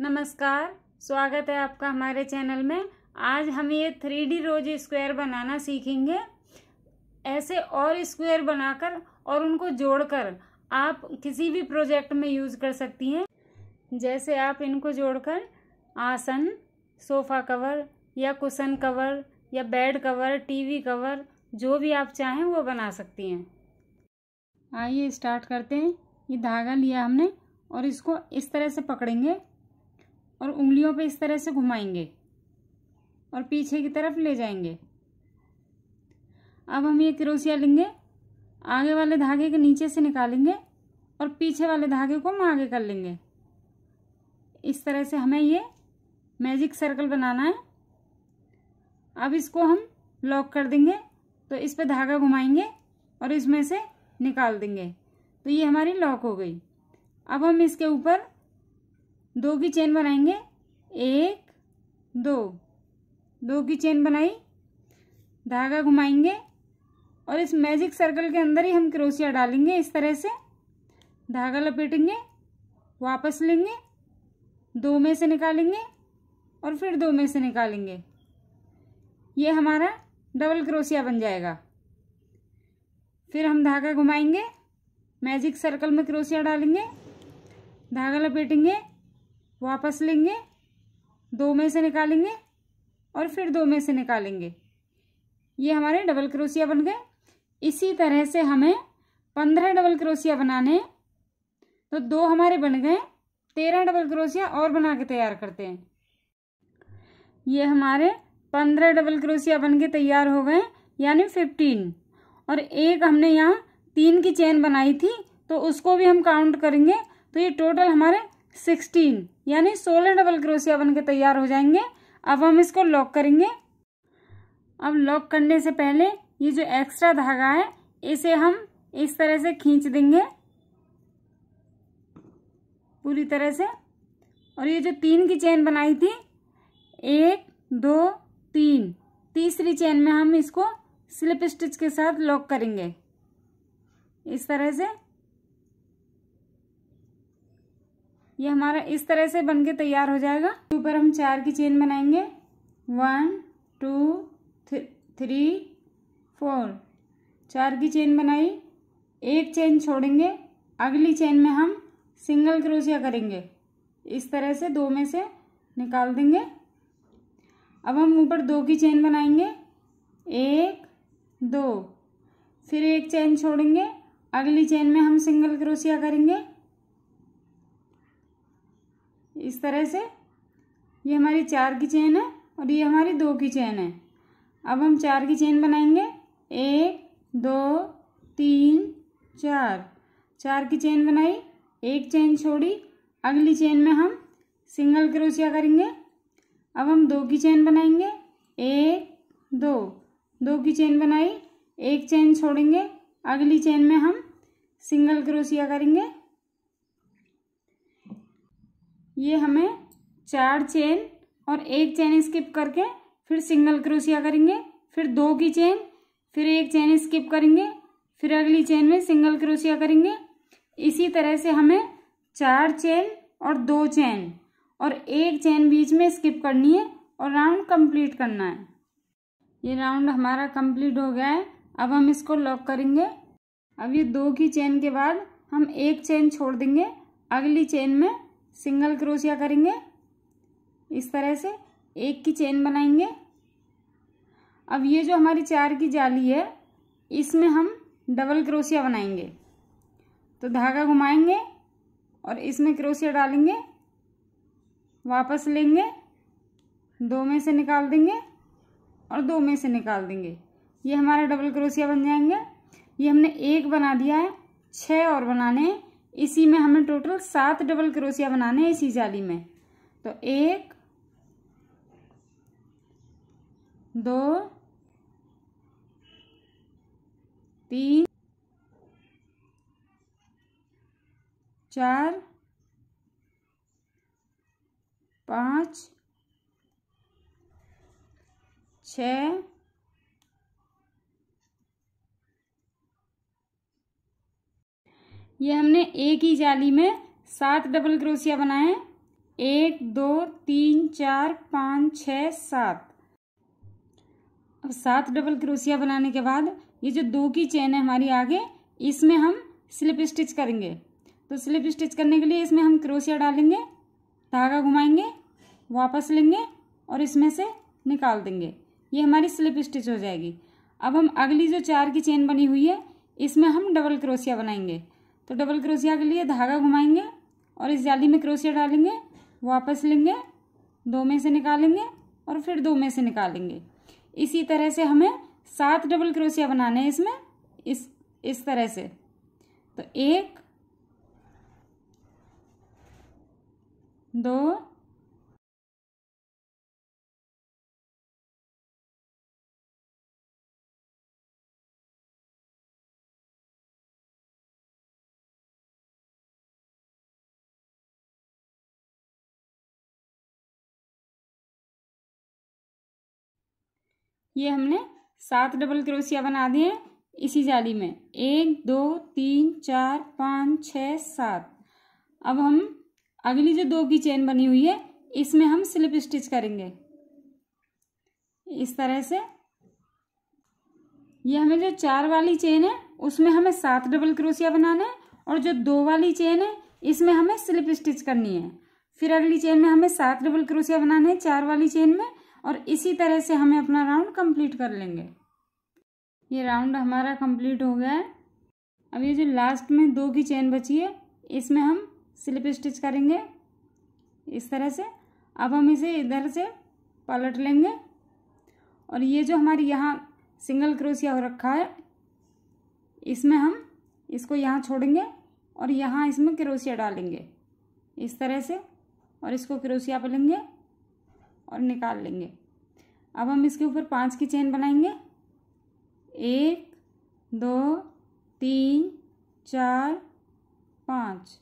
नमस्कार, स्वागत है आपका हमारे चैनल में। आज हम ये 3D रोज स्क्वायर बनाना सीखेंगे। ऐसे और स्क्वायर बनाकर और उनको जोड़कर आप किसी भी प्रोजेक्ट में यूज़ कर सकती हैं। जैसे आप इनको जोड़कर आसन, सोफ़ा कवर या कुशन कवर या बेड कवर, टीवी कवर, जो भी आप चाहें वो बना सकती हैं। आइए स्टार्ट करते हैं। ये धागा लिया हमने और इसको इस तरह से पकड़ेंगे और उंगलियों पे इस तरह से घुमाएंगे और पीछे की तरफ ले जाएंगे। अब हम ये क्रोशिया लेंगे, आगे वाले धागे के नीचे से निकालेंगे और पीछे वाले धागे को हम आगे कर लेंगे। इस तरह से हमें ये मैजिक सर्कल बनाना है। अब इसको हम लॉक कर देंगे, तो इस पे धागा घुमाएंगे और इसमें से निकाल देंगे, तो ये हमारी लॉक हो गई। अब हम इसके ऊपर दो की चेन बनाएंगे। एक, दो की चेन बनाई, धागा घुमाएंगे और इस मैजिक सर्कल के अंदर ही हम क्रोशिया डालेंगे। इस तरह से धागा लपेटेंगे, वापस लेंगे, दो में से निकालेंगे और फिर दो में से निकालेंगे। ये हमारा डबल क्रोशिया बन जाएगा। फिर हम धागा घुमाएंगे, मैजिक सर्कल में क्रोशिया डालेंगे, धागा लपेटेंगे, वापस लेंगे, दो में से निकालेंगे और फिर दो में से निकालेंगे। ये हमारे डबल क्रोशिया बन गए। इसी तरह से हमें 15 डबल क्रोशिया बनाने हैं, तो दो हमारे बन गए। 13 डबल क्रोशिया और बना के तैयार करते हैं। ये हमारे 15 डबल क्रोशिया बन के तैयार हो गए, यानी 15। और एक हमने यहाँ 3 की चेन बनाई थी, तो उसको भी हम काउंट करेंगे, तो ये टोटल हमारे 16 यानी 16 डबल क्रोशिया बन के तैयार हो जाएंगे। अब हम इसको लॉक करेंगे। अब लॉक करने से पहले ये जो एक्स्ट्रा धागा है इसे हम इस तरह से खींच देंगे पूरी तरह से। और ये जो 3 की चेन बनाई थी, 1, 2, 3, तीसरी चेन में हम इसको स्लिप स्टिच के साथ लॉक करेंगे इस तरह से। ये हमारा इस तरह से बन के तैयार हो जाएगा। ऊपर हम 4 की चेन बनाएंगे, 1, 2, 3, 4, 4 की चेन बनाई, एक चेन छोड़ेंगे, अगली चेन में हम सिंगल क्रोशिया करेंगे इस तरह से, दो में से निकाल देंगे। अब हम ऊपर 2 की चेन बनाएंगे, 1, 2, फिर एक चेन छोड़ेंगे, अगली चेन में हम सिंगल क्रोशिया करेंगे इस तरह से। ये हमारी 4 की चेन है और ये हमारी 2 की चेन है। अब हम 4 की चेन बनाएंगे, 1, 2, 3, 4, 4 की चेन बनाई, एक चेन छोड़ी, अगली चेन में हम सिंगल क्रोशिया करेंगे। अब हम 2 की चेन बनाएंगे, 1, 2, 2 की चेन बनाई, एक चेन छोड़ेंगे, अगली चेन में हम सिंगल क्रोशिया करेंगे। ये हमें 4 चेन और एक चेन स्किप करके फिर सिंगल क्रोशिया करेंगे, फिर 2 की चेन, फिर एक चेन स्किप करेंगे, फिर अगली चेन में सिंगल क्रोशिया करेंगे। इसी तरह से हमें 4 चेन और 2 चेन और एक चेन बीच में स्किप करनी है और राउंड कंप्लीट करना है। ये राउंड हमारा कंप्लीट हो गया है। अब हम इसको लॉक करेंगे। अब ये 2 की चेन के बाद हम एक चेन छोड़ देंगे, अगली चेन में सिंगल क्रोशिया करेंगे इस तरह से, एक की चेन बनाएंगे। अब ये जो हमारी 4 की जाली है इसमें हम डबल क्रोशिया बनाएंगे, तो धागा घुमाएंगे और इसमें क्रोशिया डालेंगे, वापस लेंगे, दो में से निकाल देंगे और दो में से निकाल देंगे। ये हमारा डबल क्रोशिया बन जाएंगे। ये हमने एक बना दिया है, 6 और बनाने हैं। इसी में हमें टोटल 7 डबल क्रोशिया बनाने हैं इसी जाली में। तो 1, 2, 3, 4, 5, 6। ये हमने एक ही जाली में 7 डबल क्रोशिया बनाए हैं। एक दो तीन चार पाँच छः सात। अब 7 डबल क्रोशिया बनाने के बाद ये जो 2 की चेन है हमारी आगे, इसमें हम स्लिप स्टिच करेंगे। तो स्लिप स्टिच करने के लिए इसमें हम क्रोशिया डालेंगे, धागा घुमाएंगे, वापस लेंगे और इसमें से निकाल देंगे। ये हमारी स्लिप स्टिच हो जाएगी। अब हम अगली जो 4 की चेन बनी हुई है इसमें हम डबल क्रोशिया बनाएंगे। तो डबल क्रोशिया के लिए धागा घुमाएंगे और इस जाली में क्रोशिया डालेंगे, वापस लेंगे, 2 में से निकालेंगे और फिर 2 में से निकालेंगे। इसी तरह से हमें 7 डबल क्रोशिया बनाने हैं इसमें, इस तरह से। तो 1, 2, ये हमने 7 डबल क्रोशिया बना दिए हैं इसी जाली में। 1 2 3 4 5 6 7। अब हम अगली जो 2 की चेन बनी हुई है इसमें हम स्लिप स्टिच करेंगे इस तरह से। ये हमें जो 4 वाली चेन है उसमें हमें 7 डबल क्रोशिया बनाना है और जो 2 वाली चेन है इसमें हमें स्लिप स्टिच करनी है। फिर अगली चेन में हमें 7 डबल क्रोशिया बनाना है 4 वाली चेन में, और इसी तरह से हमें अपना राउंड कंप्लीट कर लेंगे। ये राउंड हमारा कंप्लीट हो गया है। अब ये जो लास्ट में 2 की चेन बची है इसमें हम स्लिप स्टिच करेंगे इस तरह से। अब हम इसे इधर से पलट लेंगे और ये जो हमारी यहाँ सिंगल क्रोशिया हो रखा है इसमें हम इसको यहाँ छोड़ेंगे और यहाँ इसमें क्रोशिया डालेंगे इस तरह से, और इसको क्रोशिया पर लेंगे और निकाल लेंगे। अब हम इसके ऊपर 5 की चेन बनाएंगे। 1 2 3 4 5,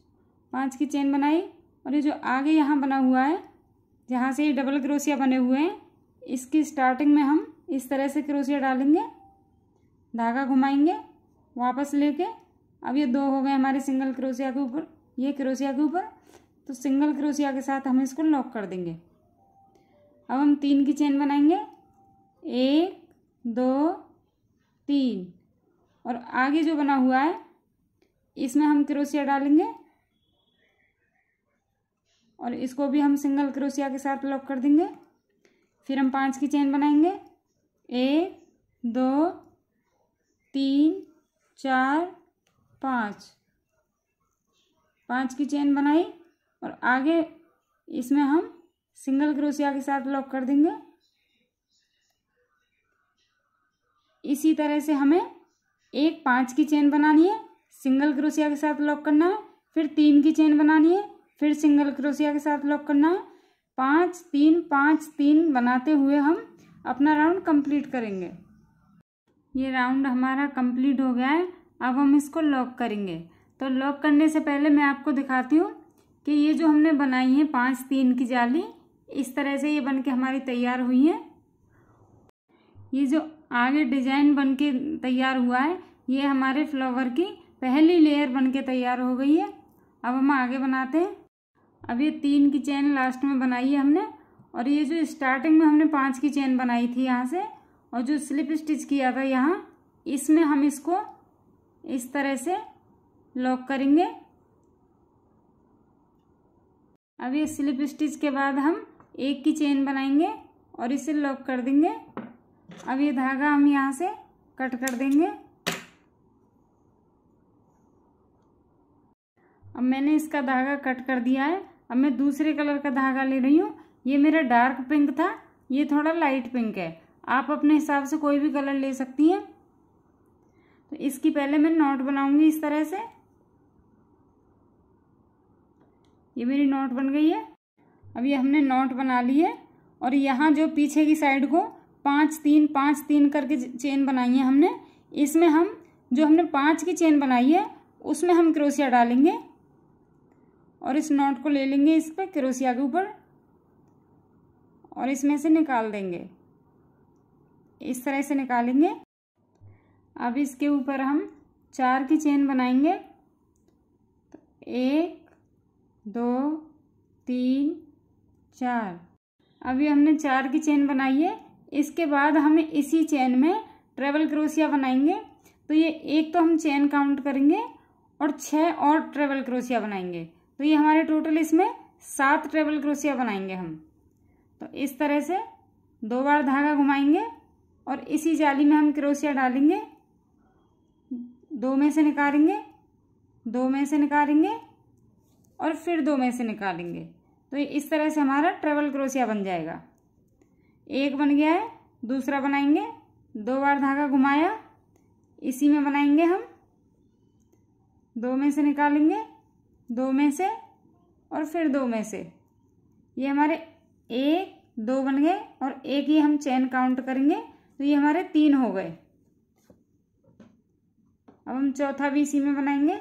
5 की चेन बनाई, और ये जो आगे यहाँ बना हुआ है जहाँ से ये डबल क्रोशिया बने हुए हैं इसकी स्टार्टिंग में हम इस तरह से क्रोशिया डालेंगे, धागा घुमाएंगे, वापस लेके। अब ये 2 हो गए हमारे सिंगल क्रोशिया के ऊपर, ये क्रोशिया के ऊपर। तो सिंगल क्रोशिया के साथ हम इसको लॉक कर देंगे। अब हम 3 की चेन बनाएंगे। 1 2 3, और आगे जो बना हुआ है इसमें हम क्रोशिया डालेंगे और इसको भी हम सिंगल क्रोशिया के साथ लॉक कर देंगे। फिर हम 5 की चेन बनाएंगे। 1 2 3 4 5, 5 की चेन बनाई और आगे इसमें हम सिंगल क्रोशिया के साथ लॉक कर देंगे। इसी तरह से हमें एक 5 की चेन बनानी है, सिंगल क्रोशिया के साथ लॉक करना है, फिर 3 की चेन बनानी है, फिर सिंगल क्रोशिया के साथ लॉक करना है। 5 3 5 3 बनाते हुए हम अपना राउंड कंप्लीट करेंगे। ये राउंड हमारा कंप्लीट हो गया है। अब हम इसको लॉक करेंगे। तो लॉक करने से पहले मैं आपको दिखाती हूँ कि ये जो हमने बनाई है 5 3 की जाली, इस तरह से ये बन के हमारी तैयार हुई है। ये जो आगे डिजाइन बन के तैयार हुआ है ये हमारे फ्लावर की पहली लेयर बन के तैयार हो गई है। अब हम आगे बनाते हैं। अब ये 3 की चेन लास्ट में बनाई है हमने, और ये जो स्टार्टिंग में हमने 5 की चेन बनाई थी यहाँ से, और जो स्लिप स्टिच किया था यहाँ, इसमें हम इसको इस तरह से लॉक करेंगे। अब ये स्लिप स्टिच के बाद हम 1 की चेन बनाएंगे और इसे लॉक कर देंगे। अब ये धागा हम यहाँ से कट कर देंगे। अब मैंने इसका धागा कट कर दिया है। अब मैं दूसरे कलर का धागा ले रही हूँ। ये मेरा डार्क पिंक था, ये थोड़ा लाइट पिंक है। आप अपने हिसाब से कोई भी कलर ले सकती हैं। तो इसकी पहले मैं नॉट बनाऊंगी इस तरह से। ये मेरी नॉट बन गई है। अब ये हमने नॉट बना ली है, और यहाँ जो पीछे की साइड को 5 3 5 3 करके चेन बनाई है हमने, इसमें हम जो हमने 5 की चेन बनाई है उसमें हम क्रोशिया डालेंगे और इस नॉट को ले लेंगे इस पर क्रोशिया के ऊपर और इसमें से निकाल देंगे इस तरह से निकालेंगे। अब इसके ऊपर हम 4 की चेन बनाएंगे। तो 1 2 3 चार। अभी हमने चार की चेन बनाई है, इसके बाद हम इसी चेन में ट्रेबल क्रोशिया बनाएंगे। तो ये एक तो हम चेन काउंट करेंगे और छः और ट्रेबल क्रोशिया बनाएंगे, तो ये हमारे टोटल इसमें 7 ट्रेबल क्रोशिया बनाएंगे हम। तो इस तरह से 2 बार धागा घुमाएंगे और इसी जाली में हम क्रोशिया डालेंगे, 2 में से निकालेंगे, 2 में से निकालेंगे और फिर 2 में से निकालेंगे। तो इस तरह से हमारा ट्रेबल क्रोशिया बन जाएगा। एक बन गया है, दूसरा बनाएंगे, 2 बार धागा घुमाया, इसी में बनाएंगे हम, 2 में से निकालेंगे, 2 में से और फिर 2 में से। ये हमारे 1, 2 बन गए और एक ही हम चेन काउंट करेंगे, तो ये हमारे 3 हो गए। अब हम चौथा भी इसी में बनाएंगे,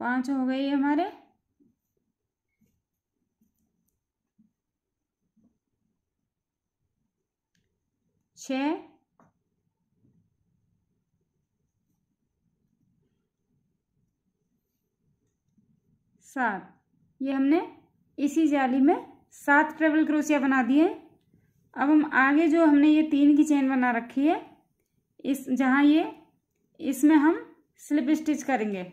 पांच हो गए ये हमारे। छः, सात, ये हमने इसी जाली में 7 ट्रेबल क्रोशिया बना दिए। अब हम आगे जो हमने ये 3 की चेन बना रखी है, इस जहाँ ये इसमें हम स्लिप स्टिच करेंगे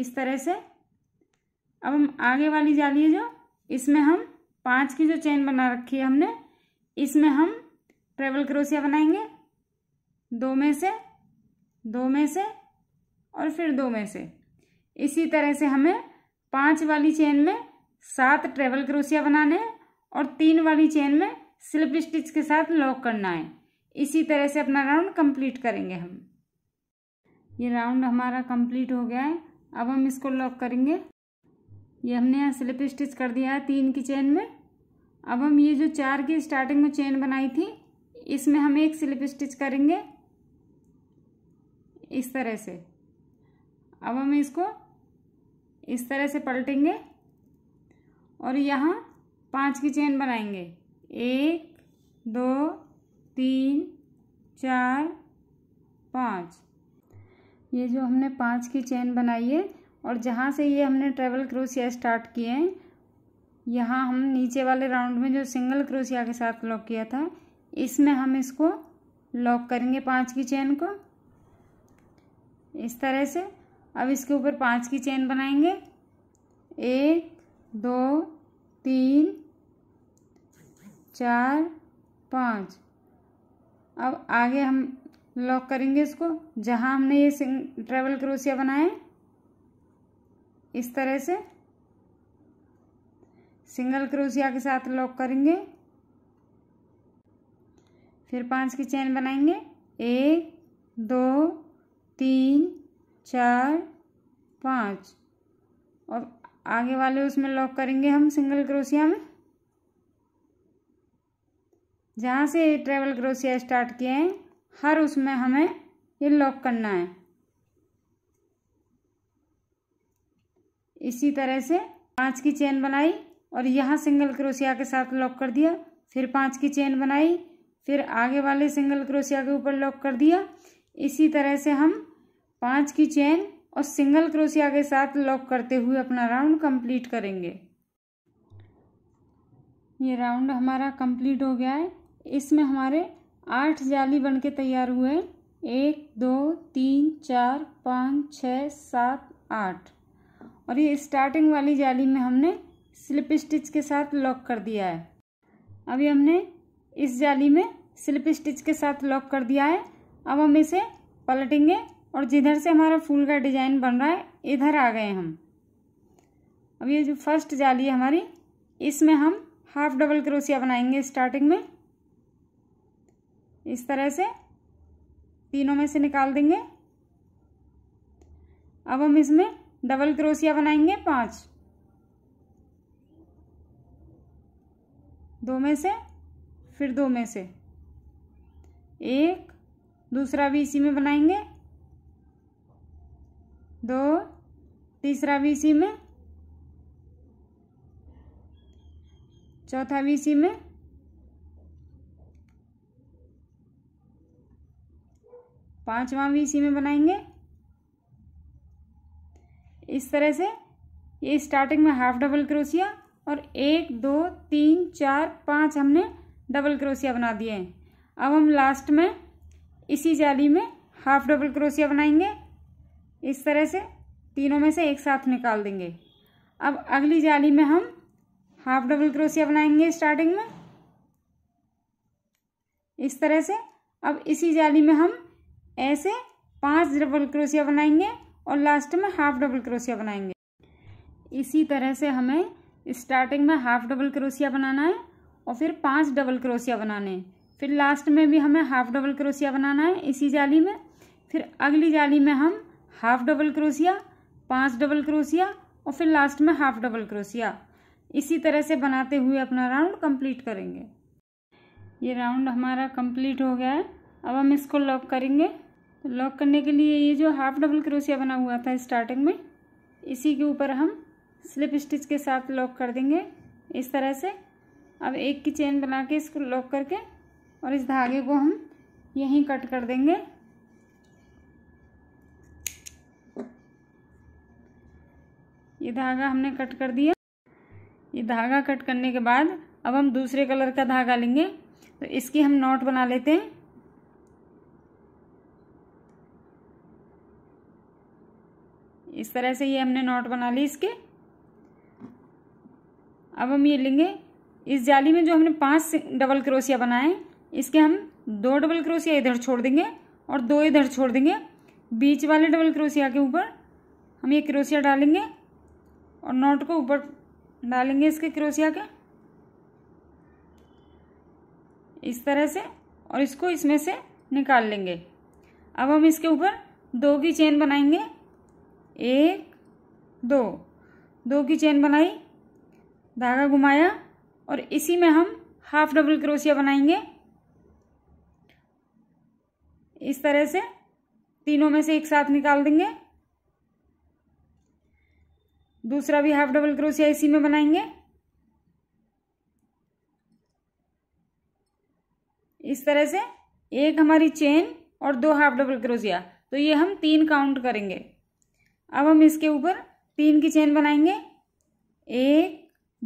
इस तरह से। अब हम आगे वाली जाली है जो, इसमें हम 5 की जो चेन बना रखी है हमने, इसमें हम ट्रेबल क्रोशिया बनाएंगे, 2 में से, 2 में से और फिर 2 में से। इसी तरह से हमें 5 वाली चेन में 7 ट्रेबल क्रोशिया बनाने हैं और 3 वाली चेन में स्लिप स्टिच के साथ लॉक करना है। इसी तरह से अपना राउंड कंप्लीट करेंगे हम। ये राउंड हमारा कंप्लीट हो गया है, अब हम इसको लॉक करेंगे। ये हमने यहाँ स्लिप स्टिच कर दिया है 3 की चेन में। अब हम ये जो 4 की स्टार्टिंग में चेन बनाई थी, इसमें हम एक स्लिप स्टिच करेंगे इस तरह से। अब हम इसको इस तरह से पलटेंगे और यहाँ 5 की चेन बनाएंगे, 1, 2, 3, 4, 5। ये जो हमने 5 की चेन बनाई है और जहाँ से ये हमने ट्रेबल क्रोशिया स्टार्ट किए हैं, यहाँ हम नीचे वाले राउंड में जो सिंगल क्रोशिया के साथ लॉक किया था, इसमें हम इसको लॉक करेंगे 5 की चेन को इस तरह से। अब इसके ऊपर 5 की चेन बनाएंगे, 1, 2, 3, 4, 5। अब आगे हम लॉक करेंगे इसको जहाँ हमने ये ट्रेबल क्रोशिया बनाए, इस तरह से सिंगल क्रोशिया के साथ लॉक करेंगे। फिर 5 की चेन बनाएंगे, 1, 2, 3, 4, 5 और आगे वाले उसमें लॉक करेंगे हम सिंगल क्रोशिया में। जहाँ से ट्रेबल क्रोशिया स्टार्ट किए हैं, हर उसमें हमें ये लॉक करना है इसी तरह से। 5 की चेन बनाई और यहाँ सिंगल क्रोशिया के साथ लॉक कर दिया, फिर 5 की चेन बनाई, फिर आगे वाले सिंगल क्रोशिया के ऊपर लॉक कर दिया। इसी तरह से हम 5 की चेन और सिंगल क्रोशिया के साथ लॉक करते हुए अपना राउंड कंप्लीट करेंगे। ये राउंड हमारा कंप्लीट हो गया है। इसमें हमारे 8 जाली बनके तैयार हुए हैं, 1, 2, 3, 4, 5, 6, 7, 8 और ये स्टार्टिंग वाली जाली में हमने स्लिप स्टिच के साथ लॉक कर दिया है। अभी हमने इस जाली में स्लिप स्टिच के साथ लॉक कर दिया है। अब हम इसे पलटेंगे और जिधर से हमारा फूल का डिज़ाइन बन रहा है, इधर आ गए हम। अब ये जो फर्स्ट जाली है हमारी, इसमें हम हाफ डबल क्रोशिया बनाएंगे स्टार्टिंग में इस तरह से, तीनों में से निकाल देंगे। अब हम इसमें डबल क्रोशिया बनाएंगे 5, 2 में से, फिर 2 में से, एक, दूसरा भी इसी में बनाएंगे, 2, तीसरा भी इसी में, चौथा भी इसी में, पांचवा भी इसी में बनाएंगे। इस तरह से ये स्टार्टिंग में हाफ डबल क्रोशिया और 1 2 3 4 5 हमने डबल क्रोशिया बना दिए हैं। अब हम लास्ट में इसी जाली में हाफ डबल क्रोशिया बनाएंगे। इस तरह से तीनों में से एक साथ निकाल देंगे। अब अगली जाली में हम हाफ डबल क्रोशिया बनाएंगे स्टार्टिंग में। इस तरह से अब इसी जाली में हम ऐसे 5 डबल क्रोशिया बनाएंगे और लास्ट में हाफ डबल क्रोशिया बनाएंगे। इसी तरह से हमें स्टार्टिंग में हाफ डबल क्रोशिया बनाना है और फिर 5 डबल क्रोशिया बनाने हैं। फिर लास्ट में भी हमें हाफ डबल क्रोशिया बनाना है इसी जाली में। फिर अगली जाली में हम half double crochet, 5 double crochet और फिर लास्ट में हाफ डबल क्रोशिया, इसी तरह से बनाते हुए अपना राउंड कंप्लीट करेंगे। ये राउंड हमारा कंप्लीट हो गया है। अब हम इसको लॉक करेंगे। तो लॉक करने के लिए ये जो हाफ डबल क्रोशिया बना हुआ था स्टार्टिंग में, इसी के ऊपर हम स्लिप स्टिच के साथ लॉक कर देंगे इस तरह से। अब एक की चेन बना के इसको लॉक करके और इस धागे को हम यहीं कट कर देंगे। ये धागा हमने कट कर दिया। ये धागा कट करने के बाद अब हम दूसरे कलर का धागा लेंगे, तो इसकी हम नॉट बना लेते हैं। इस तरह से ये हमने नॉट बना ली इसके। अब हम ये लेंगे, इस जाली में जो हमने 5 डबल क्रोशिया बनाए इसके हम 2 डबल क्रोशिया इधर छोड़ देंगे और 2 इधर छोड़ देंगे। बीच वाले डबल क्रोशिया के ऊपर हम ये क्रोशिया डालेंगे और नॉट को ऊपर डालेंगे इसके क्रोशिया के, इस तरह से, और इसको इसमें से निकाल लेंगे। अब हम इसके ऊपर 2 की चेन बनाएंगे। 1 2 2 की चेन बनाई, धागा घुमाया और इसी में हम हाफ डबल क्रोशिया बनाएंगे। इस तरह से तीनों में से एक साथ निकाल देंगे। दूसरा भी हाफ डबल क्रोशिया इसी में बनाएंगे। इस तरह से 1 हमारी चेन और 2 हाफ डबल क्रोशिया, तो ये हम 3 काउंट करेंगे। अब हम इसके ऊपर 3 की चेन बनाएंगे। 1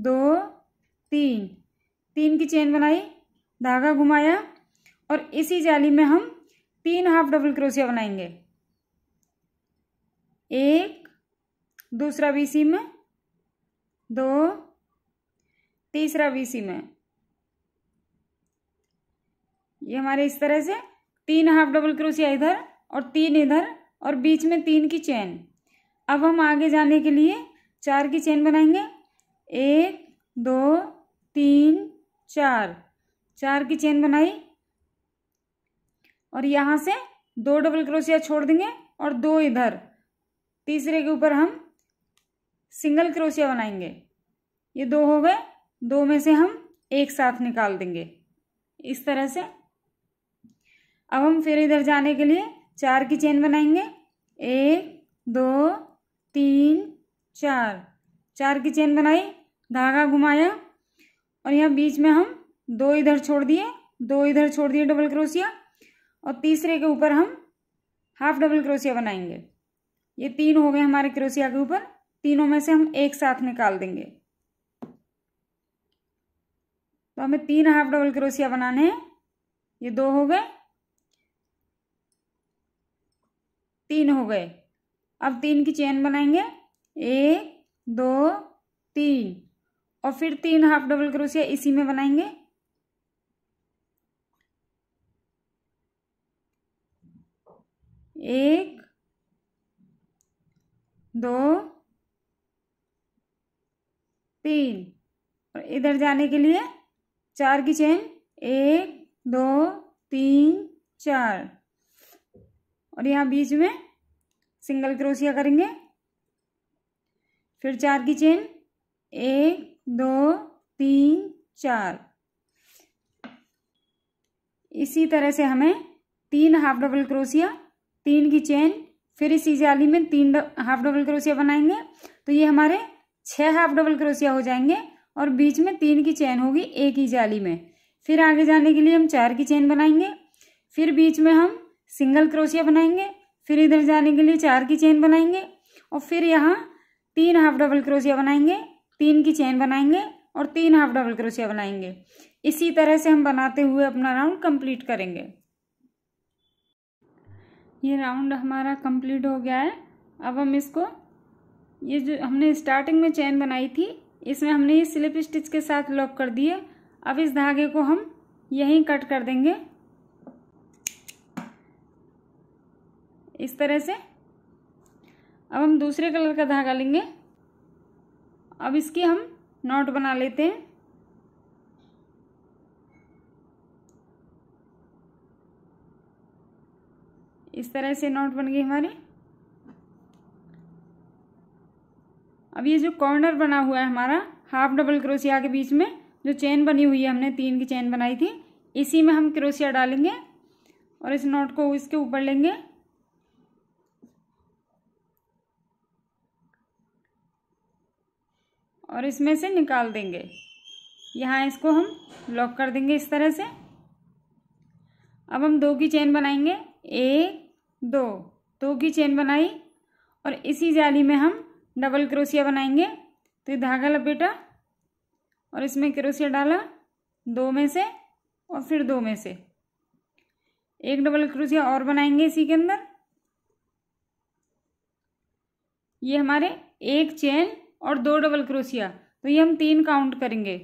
2 3 3 की चेन बनाई, धागा घुमाया और इसी जाली में हम 3 हाफ डबल क्रोशिया बनाएंगे। 1, दूसरा भी इसी में, 2, तीसरा भी इसी में। ये हमारे इस तरह से 3 हाफ डबल क्रोशिया इधर और 3 इधर और बीच में 3 की चेन। अब हम आगे जाने के लिए 4 की चेन बनाएंगे। 1 2 3 4 4 की चेन बनाई और यहाँ से 2 डबल क्रोशिया छोड़ देंगे और 2 इधर। तीसरे के ऊपर हम सिंगल क्रोशिया बनाएंगे। ये 2 हो गए, 2 में से हम एक साथ निकाल देंगे इस तरह से। अब हम फिर इधर जाने के लिए 4 की चेन बनाएंगे। 1 2 3 4 4 की चेन बनाई, धागा घुमाया और यहाँ बीच में हम 2 इधर छोड़ दिए, 2 इधर छोड़ दिए डबल क्रोशिया और तीसरे के ऊपर हम हाफ डबल क्रोशिया बनाएंगे। ये 3 हो गए हमारे क्रोशिया के ऊपर, तीनों में से हम एक साथ निकाल देंगे। तो हमें 3 हाफ डबल क्रोशिया बनाने हैं। ये 2 हो गए, 3 हो गए। अब 3 की चेन बनाएंगे। 1 2 3 और फिर 3 हाफ डबल क्रोशिया इसी में बनाएंगे। एक, दो, तीन और इधर जाने के लिए 4 की चेन। 1 2 3 4 और यहाँ बीच में सिंगल क्रोशिया करेंगे। फिर 4 की चेन। 1 2 3 4 इसी तरह से हमें 3 हाफ डबल क्रोशिया, 3 की चेन, फिर इसी जाली में 3 हाफ डबल क्रोशिया बनाएंगे, तो ये हमारे 6 हाफ डबल क्रोशिया हो जाएंगे और बीच में 3 की चेन होगी एक ही जाली में। फिर आगे जाने के लिए हम 4 की चेन बनाएंगे। फिर बीच में हम सिंगल क्रोशिया बनाएंगे, फिर इधर जाने के लिए चार की चेन बनाएंगे और फिर यहाँ तीन हाफ डबल क्रोशिया बनाएंगे, तीन की चेन बनाएंगे और तीन हाफ डबल क्रोशिया बनाएंगे। इसी तरह से हम बनाते हुए अपना राउंड कंप्लीट करेंगे। ये राउंड हमारा कंप्लीट हो गया है। अब हम इसको, ये जो हमने स्टार्टिंग में चेन बनाई थी, इसमें हमने ये स्लिप स्टिच के साथ लॉक कर दिए। अब इस धागे को हम यहीं कट कर देंगे। इस तरह से। अब हम दूसरे कलर का धागा लेंगे। अब इसकी हम नॉट बना लेते हैं। इस तरह से नॉट बन गई हमारी। अब ये जो कॉर्नर बना हुआ है हमारा हाफ डबल क्रोशिया के बीच में, जो चेन बनी हुई है, हमने तीन की चेन बनाई थी, इसी में हम क्रोशिया डालेंगे और इस नॉट को इसके ऊपर लेंगे। और इसमें से निकाल देंगे। यहाँ इसको हम लॉक कर देंगे इस तरह से। अब हम दो की चेन बनाएंगे, एक दो की चेन बनाई और इसी जाली में हम डबल क्रोशिया बनाएंगे। तो ये धागा लपेटा और इसमें क्रोशिया डाला, दो में से और फिर दो में से एक डबल क्रोशिया और बनाएंगे इसी के अंदर। ये हमारे एक चेन और दो डबल क्रोशिया, तो ये हम तीन काउंट करेंगे।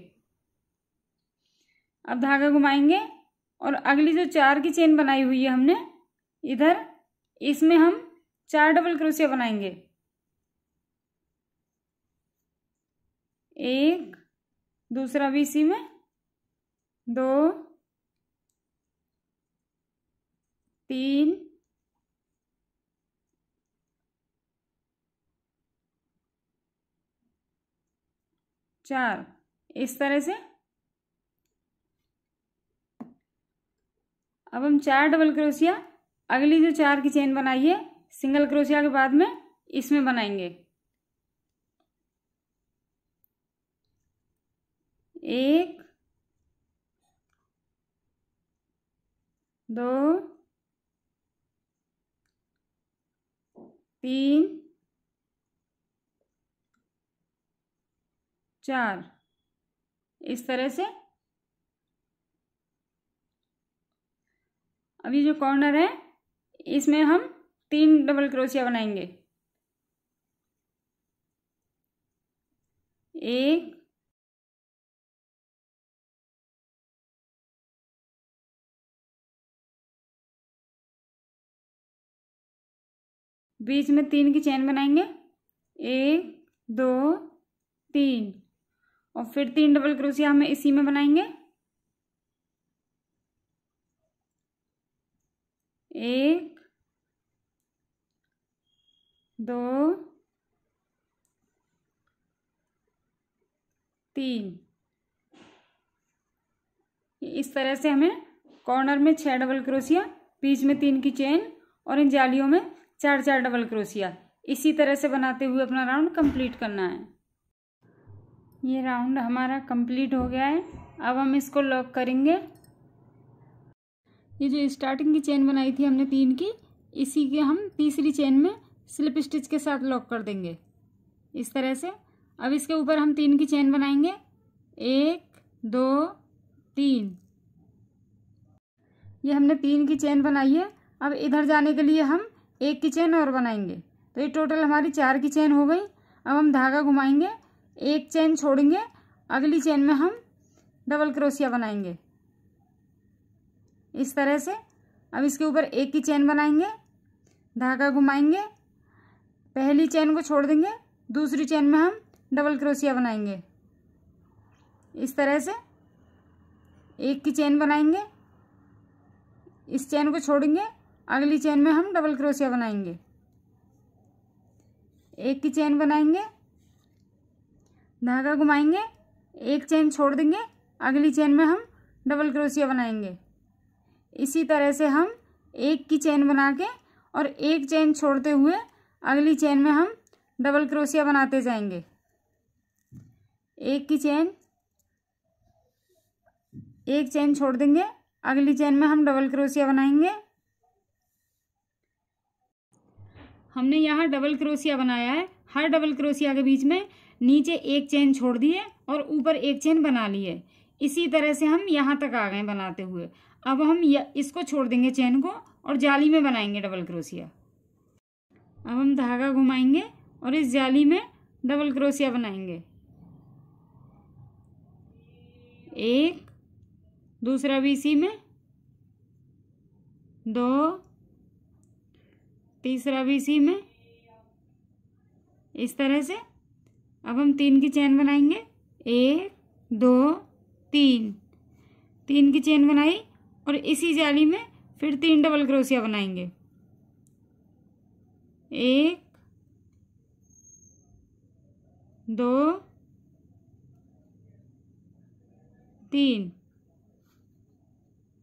अब धागा घुमाएंगे और अगली जो चार की चेन बनाई हुई है हमने इधर, इसमें हम चार डबल क्रोशिया बनाएंगे। एक, दूसरा भी इसी में, दो, तीन, चार, इस तरह से। अब हम चार डबल क्रोशिया अगली जो चार की चेन बनाई है सिंगल क्रोशिया के बाद में, इसमें बनाएंगे। एक, दो, तीन, चार, इस तरह से। अब ये जो कॉर्नर है इसमें हम तीन डबल क्रोशिया बनाएंगे। एक, बीच में तीन की चेन बनाएंगे, एक, दो, तीन, और फिर तीन डबल क्रोशिया हमें इसी में बनाएंगे। एक, दो, तीन, इस तरह से हमें कॉर्नर में छह डबल क्रोशिया, बीच में तीन की चेन और इन जालियों में चार चार डबल क्रोशिया, इसी तरह से बनाते हुए अपना राउंड कंप्लीट करना है। ये राउंड हमारा कंप्लीट हो गया है। अब हम इसको लॉक करेंगे। ये जो स्टार्टिंग की चेन बनाई थी हमने तीन की, इसी के हम तीसरी चेन में स्लिप स्टिच के साथ लॉक कर देंगे इस तरह से। अब इसके ऊपर हम तीन की चेन बनाएंगे, एक, दो, तीन। ये हमने तीन की चेन बनाई है। अब इधर जाने के लिए हम एक की चेन और बनाएंगे, तो ये टोटल हमारी चार की चेन हो गई। अब हम धागा घुमाएंगे, एक चेन छोड़ेंगे, अगली चेन में हम डबल क्रोशिया बनाएंगे इस तरह से। अब इसके ऊपर एक की चेन बनाएंगे, धागा घुमाएंगे, पहली चेन को छोड़ देंगे, दूसरी चेन में हम डबल क्रोशिया बनाएंगे इस तरह से। एक की चेन बनाएंगे, इस चेन को छोड़ेंगे, अगली चेन में हम डबल क्रोशिया बनाएंगे। एक की चेन बनाएंगे, धागा घुमाएंगे, एक चेन छोड़ देंगे, अगली चेन में हम डबल क्रोशिया बनाएंगे। इसी तरह से हम एक की चेन बना के और एक चेन छोड़ते हुए अगली चेन में हम डबल क्रोशिया बनाते जाएंगे। एक की चेन, एक चेन छोड़ देंगे, अगली चेन में हम डबल क्रोशिया बनाएंगे। हमने यहाँ डबल क्रोशिया बनाया है। हर डबल क्रोशिया के बीच में नीचे एक चेन छोड़ दिए और ऊपर एक चेन बना ली है। इसी तरह से हम यहाँ तक आ गए बनाते हुए। अब हम इसको छोड़ देंगे चेन को और जाली में बनाएंगे डबल क्रोशिया। अब हम धागा घुमाएंगे और इस जाली में डबल क्रोशिया बनाएंगे। एक, दूसरा भी इसी में, दो, तीसरा भी इसी में। इस तरह से अब हम तीन की चेन बनाएंगे। एक, दो, तीन। तीन की चेन बनाई और इसी जाली में फिर तीन डबल क्रोशिया बनाएंगे। एक, दो, तीन।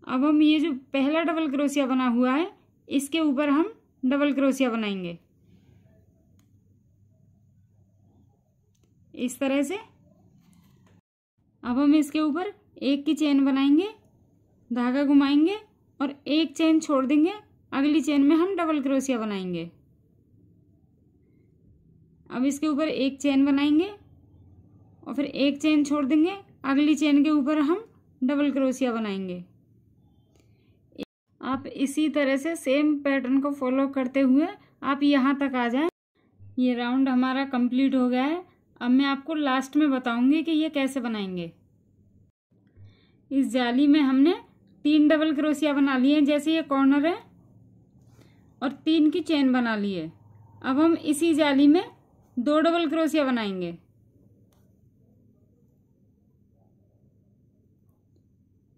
अब हम ये जो पहला डबल क्रोशिया बना हुआ है इसके ऊपर हम डबल क्रोशिया बनाएंगे। इस तरह से अब हम इसके ऊपर एक की चेन बनाएंगे, धागा घुमाएंगे और एक चेन छोड़ देंगे। अगली चेन में हम डबल क्रोशिया बनाएंगे। अब इसके ऊपर एक चेन बनाएंगे और फिर एक चेन छोड़ देंगे। अगली चेन के ऊपर हम डबल क्रोशिया बनाएंगे। आप इसी तरह से सेम पैटर्न को फॉलो करते हुए आप यहाँ तक आ जाएं। ये राउंड हमारा कंप्लीट हो गया है। अब मैं आपको लास्ट में बताऊंगी कि ये कैसे बनाएंगे। इस जाली में हमने तीन डबल क्रोशिया बना लिए हैं, जैसे ये कॉर्नर है, और तीन की चेन बना ली है। अब हम इसी जाली में दो डबल क्रोशिया बनाएंगे।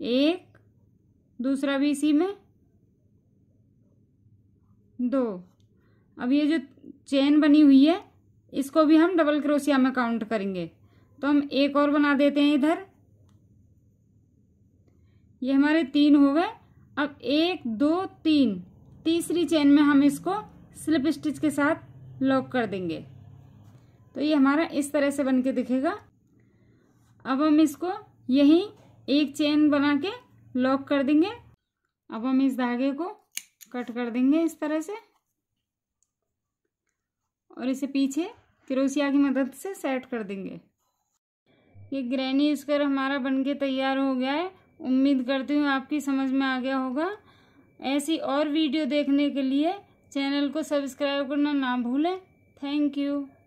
एक, दूसरा भी इसी में, दो। अब ये जो चेन बनी हुई है इसको भी हम डबल क्रोशिया में काउंट करेंगे। तो हम एक और बना देते हैं इधर। ये हमारे तीन हो गए। अब एक, दो, तीन, तीसरी चेन में हम इसको स्लिप स्टिच के साथ लॉक कर देंगे। तो ये हमारा इस तरह से बन के दिखेगा। अब हम इसको यहीं एक चेन बना के लॉक कर देंगे। अब हम इस धागे को कट कर देंगे इस तरह से और इसे पीछे क्रोशिया की मदद से सेट कर देंगे। ये ग्रैनी स्क्वायर हमारा बन के तैयार हो गया है। उम्मीद करती हूँ आपकी समझ में आ गया होगा। ऐसी और वीडियो देखने के लिए चैनल को सब्सक्राइब करना ना भूलें। Thank you.